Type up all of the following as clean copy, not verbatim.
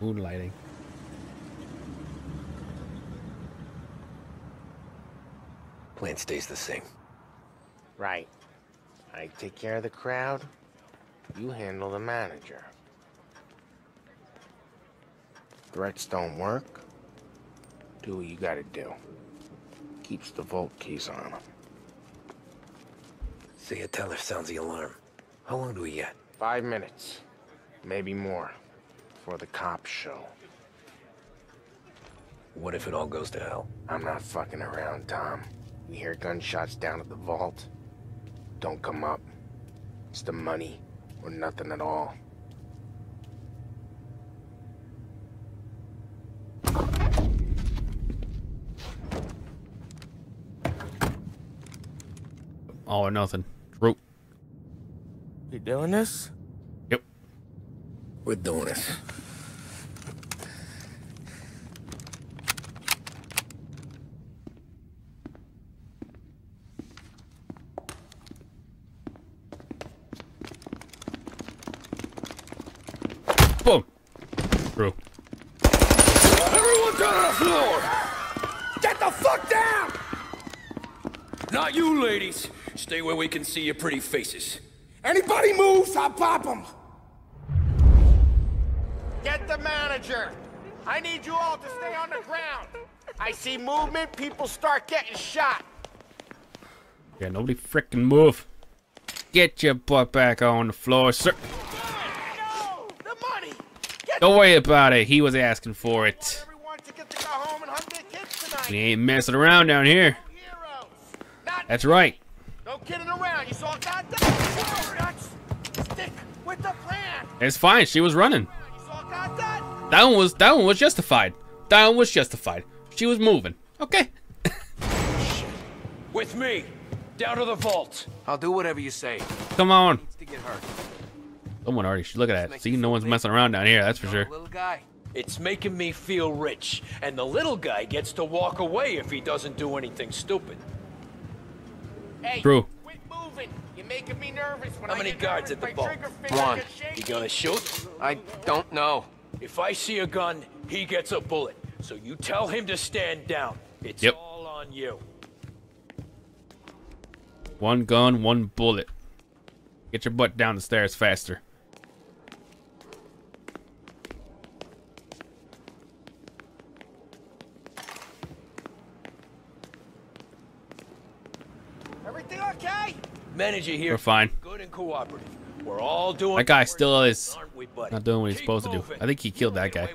Moonlighting. Plan stays the same. Right. I take care of the crowd. You handle the manager. Threats don't work. Do what you gotta do. Keeps the vault keys on him. So your teller sounds the alarm. How long do we get? 5 minutes. Maybe more. Before the cops show. What if it all goes to hell? I'm not fucking around, Tom. We hear gunshots down at the vault. Don't come up. It's the money or nothing at all. All or nothing. Drew. You doing this? Yep. We're doing this. Boom. Drew. Everyone down on the floor! Get the fuck down! Not you, ladies. Stay where we can see your pretty faces. Anybody moves, I'll pop them! Get the manager! I need you all to stay on the ground! I see movement, people start getting shot! Yeah, nobody frickin' move. Get your butt back on the floor, sir. No! The money! Don't worry about it, he was asking for it. We ain't messing around down here. That's right. No kidding around, you saw that? Stick with the plan. It's fine, she was running. You saw that? That one was justified. That one was justified. She was moving. Okay. Shit. With me. Down to the vault. I'll do whatever you say. Come on. Someone already should look at that. See, no one's messing around down here, that's for sure. Little guy. It's making me feel rich, and the little guy gets to walk away if he doesn't do anything stupid. Hey, Drew. Quit moving. You're making me nervous. When How many guards at the vault? One. You gonna shoot? I don't know. If I see a gun, he gets a bullet. So you tell him to stand down. It's all on you. One gun, one bullet. Get your butt down the stairs faster. Okay? Manager here. We're fine. Good and cooperative. We're all doing. That guy still is not doing what he's supposed to do. I think he killed that guy.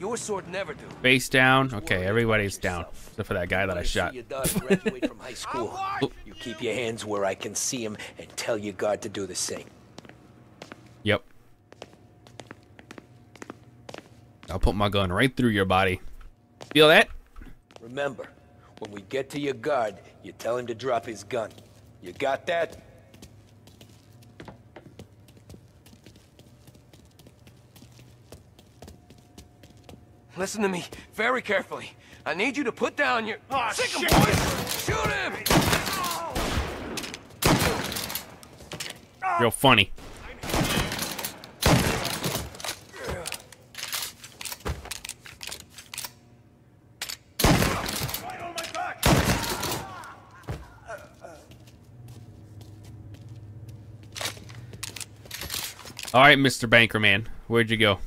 Your sword never do. Face down. Okay, everybody's down except for that guy that I shot. From high school. You keep your hands where I can see him, and tell your guard to do the same. Yep. I'll put my gun right through your body. Feel that? Remember. When we get to your guard, you tell him to drop his gun. You got that? Listen to me very carefully. I need you to put down your... Oh, shit. Shoot him! Real funny. All right, Mr. Bankerman, where'd you go?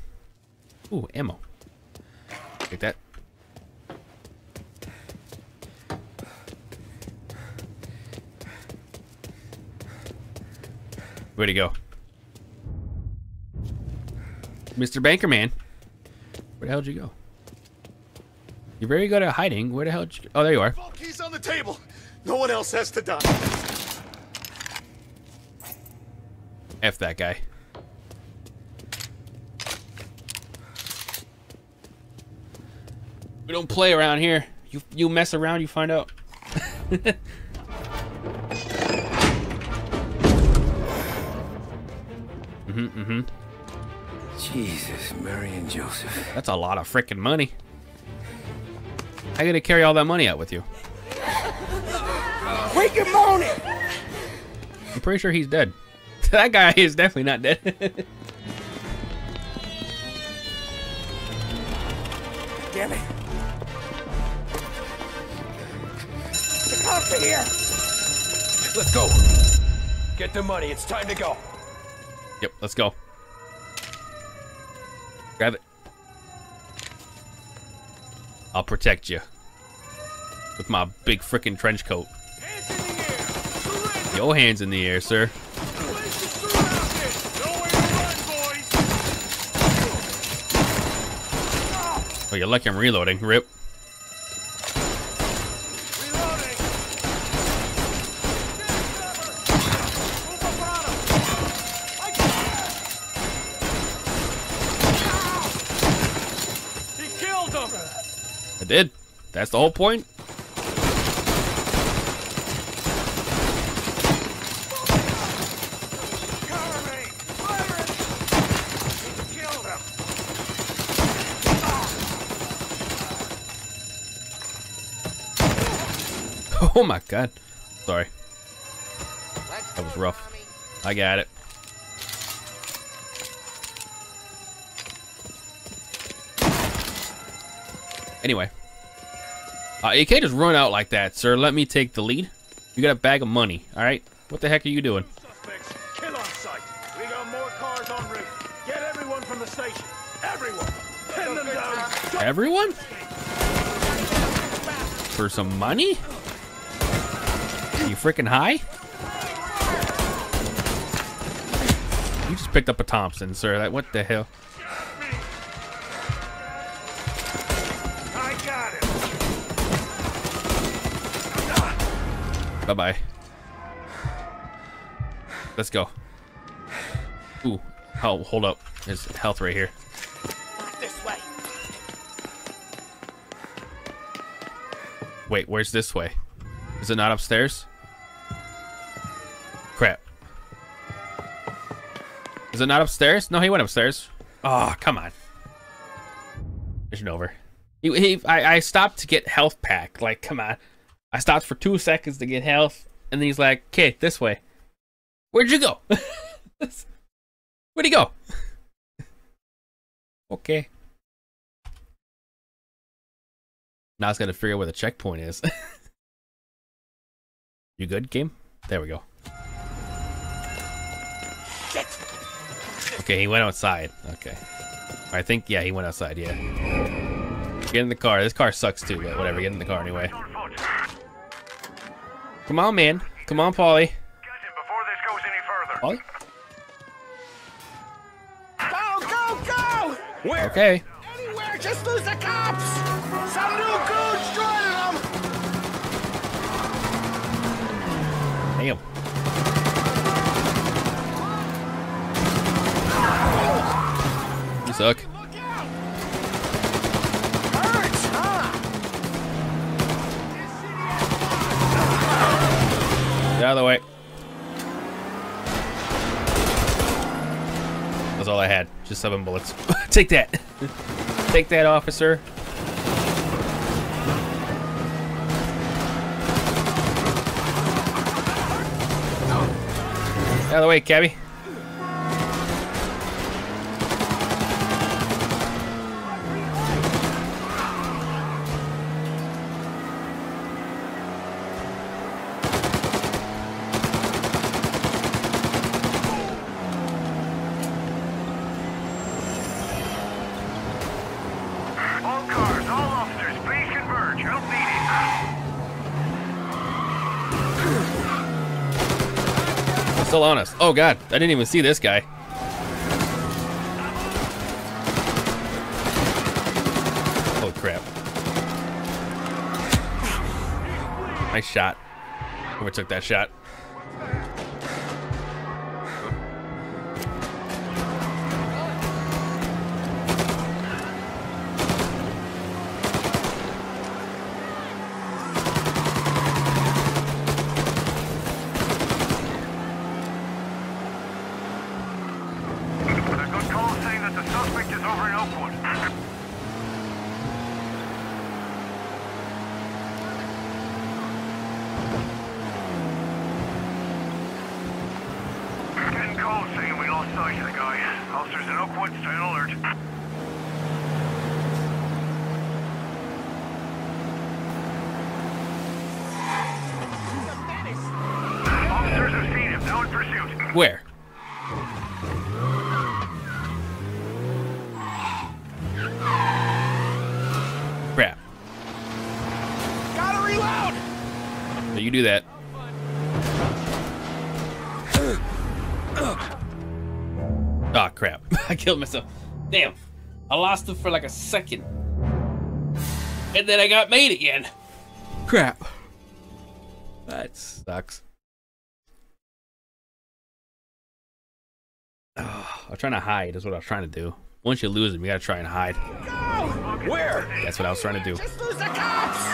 Ooh, ammo. Take that. Where'd he go? Mr. Bankerman, where the hell'd you go? You're very good at hiding. Where the hell did you... Oh, there you are. All keys on the table. No one else has to die. F that guy. We don't play around here. You mess around, you find out. Jesus, Mary and Joseph. That's a lot of frickin' money. How you gonna carry all that money out with you? Wake him on it! I'm pretty sure he's dead. That guy is definitely not dead. damn it. The cops are here! Let's go! Get the money, it's time to go! Yep, let's go. Grab it. I'll protect you. With my big frickin' trench coat. Your hands in the air, sir. Oh, you're lucky I'm reloading. Rip. Reloading. He killed him. I did. That's the whole point. Oh my god. Sorry. That was rough. I got it. Anyway. You can't just run out like that, sir. Let me take the lead. You got a bag of money, alright? What the heck are you doing? Suspects, kill on sight. We got more cars on route. Get everyone from the station. Everyone. Pin them down. Everyone? For some money? You freaking high? You just picked up a Thompson, sir. That, what the hell? I got it. Bye-bye. Let's go. Ooh. Oh, hold up. There's health right here. Not this way. Wait, where's this way? Is it not upstairs? Crap. Is it not upstairs? No, he went upstairs. Oh, come on. Mission over. I stopped to get health pack. Like, come on. I stopped for 2 seconds to get health, and then he's like, okay, this way. Where'd you go? Where'd he go? Okay. Now I just gotta figure out where the checkpoint is. You good, game? There we go. Shit. Okay, he went outside. Okay. I think, yeah, he went outside, yeah. Get in the car. This car sucks too, but whatever. Get in the car anyway. Come on, man. Come on, Polly. Polly? Go, go, go! Where? Okay. Anywhere, just lose the cops! Some new goons joining them! Damn. You suck. Get out of the way. That's all I had. Just 7 bullets. Take that. Take that, officer. Out of the way, cabby. All cars, all officers, please converge. Help needed. Still on us. Oh god, I didn't even see this guy. Oh crap. Nice shot. Whoever took that shot. Officers in Oakwood, stay alert. pursuit. Where? Crap. Gotta reload. So you do that. Ah, oh, crap. I killed myself. Damn. I lost him for like a second. And then I got made again. Crap. That sucks. Oh, I'm trying to hide. That's what I was trying to do. Once you lose him, you gotta try and hide. Go! Where? That's what I was trying to do. Just lose the cops!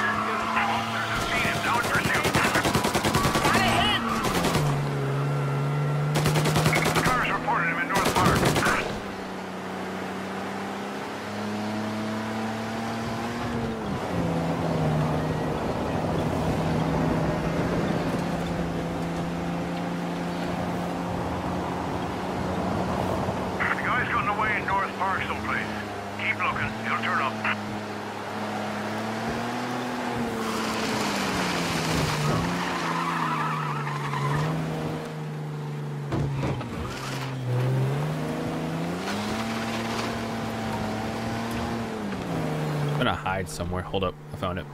I'm gonna hide somewhere. Hold up, I found it.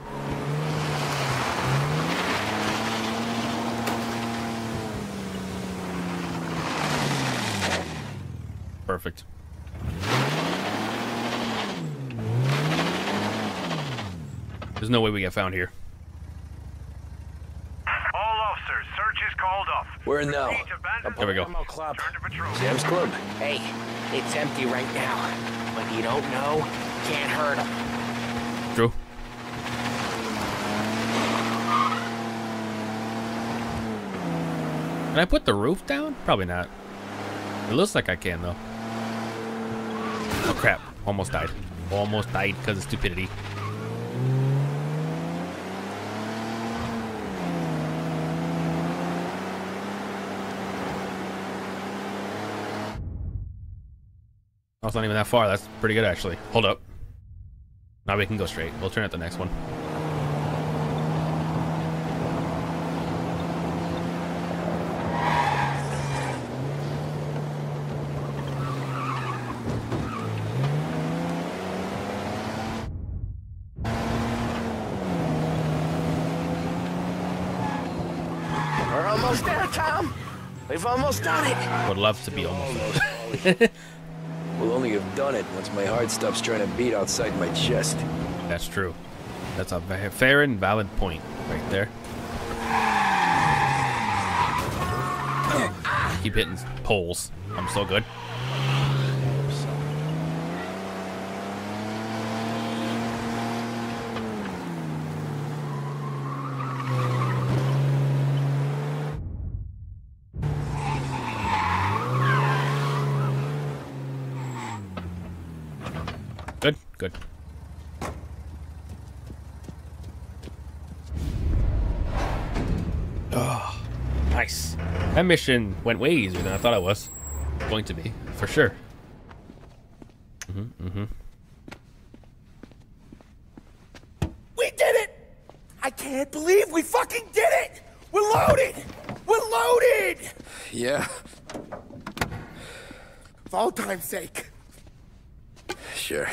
Perfect. There's no way we got found here. All officers, search is called off. Where now? There we go. Sam's Club. Hey, it's empty right now, but you don't know, can't hurt them. True. Can I put the roof down? Probably not. It looks like I can though. Oh crap, almost died. Almost died because of stupidity. That's not even that far. That's pretty good actually. Hold up. Now we can go straight. We'll turn at the next one. We're almost there, Tom. We've almost done it. Would love to be almost there. We'll only have done it once my heart stops trying to beat outside my chest. That's true. That's a fair and valid point right there. I keep hitting poles. I'm so good. Good. Oh, nice. That mission went way easier than I thought it was going to be, for sure. We did it! I can't believe we fucking did it! We're loaded! We're loaded! Yeah. For all time's sake. Sure.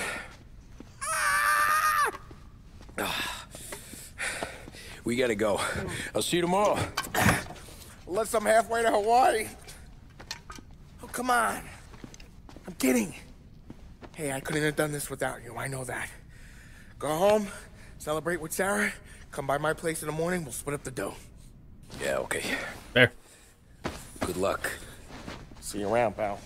We gotta go. I'll see you tomorrow. Unless I'm halfway to Hawaii. Oh, come on. I'm kidding. Hey, I couldn't have done this without you. I know that. Go home, celebrate with Sarah, come by my place in the morning, we'll split up the dough. Yeah, okay. There. Good luck. See you around, pal.